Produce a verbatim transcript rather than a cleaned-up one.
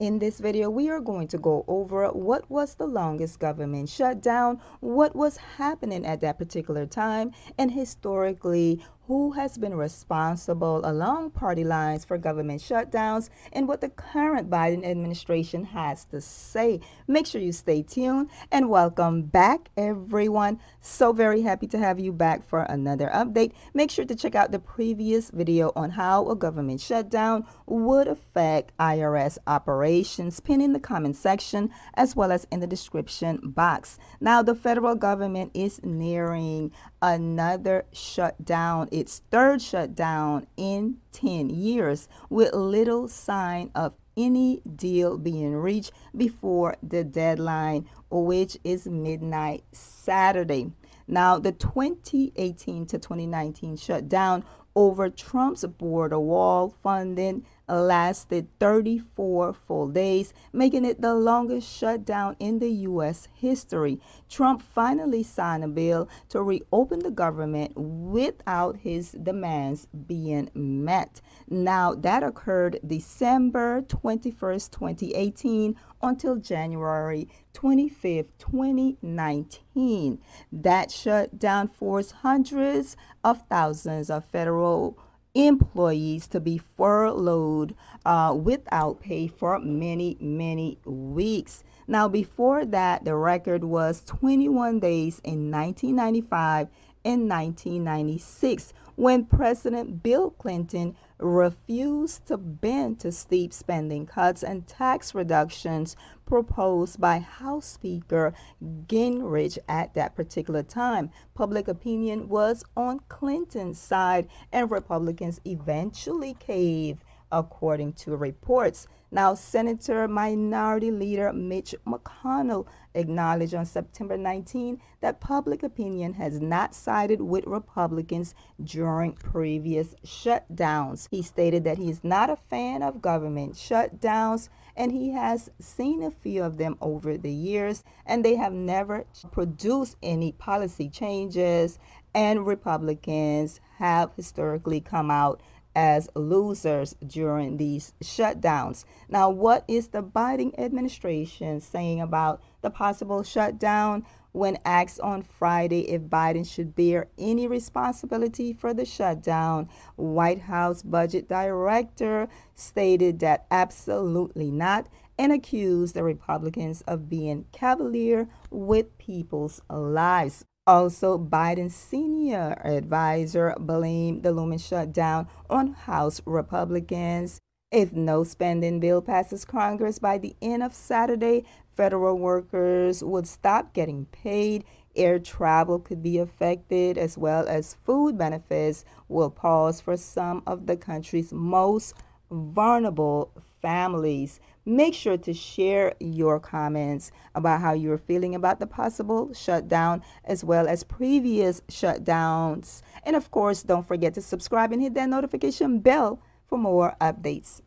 In this video, we are going to go over what was the longest government shutdown, what was happening at that particular time, and historically, who has been responsible along party lines for government shutdowns, and what the current Biden administration has to say. Make sure you stay tuned, and welcome back, everyone. So very happy to have you back for another update. Make sure to check out the previous video on how a government shutdown would affect I R S operations. Pin in the comment section as well as in the description box. Now, the federal government is nearing another shutdown, its third shutdown in ten years, with little sign of any deal being reached before the deadline, which is midnight Saturday. Now, the twenty eighteen to twenty nineteen shutdown over Trump's border wall funding lasted thirty-four full days, making it the longest shutdown in the U S history. Trump finally signed a bill to reopen the government without his demands being met. Now, that occurred December twenty-first, twenty eighteen until January twenty-fifth, twenty nineteen. That shutdown forced hundreds of thousands of federal employees to be furloughed uh, without pay for many, many weeks. Now, before that, the record was twenty-one days in nineteen ninety-five and nineteen ninety-six, when President Bill Clinton refused to bend to steep spending cuts and tax reductions proposed by House Speaker Gingrich at that particular time. Public opinion was on Clinton's side, and Republicans eventually caved, according to reports. Now, Senator Minority Leader Mitch McConnell acknowledged on September nineteenth that public opinion has not sided with Republicans during previous shutdowns. He stated that he is not a fan of government shutdowns, and he has seen a few of them over the years, and they have never produced any policy changes, and Republicans have historically come out as losers during these shutdowns. Now, what is the Biden administration saying about the possible shutdown? When asked on Friday if Biden should bear any responsibility for the shutdown, White House budget director stated that absolutely not, and accused the Republicans of being cavalier with people's lives. Also, Biden's senior advisor blamed the looming shutdown on House Republicans. If no spending bill passes Congress by the end of Saturday, federal workers would stop getting paid. Air travel could be affected, as well as food benefits will pause for some of the country's most vulnerable families. Make sure to share your comments about how you're feeling about the possible shutdown, as well as previous shutdowns. And of course, don't forget to subscribe and hit that notification bell for more updates.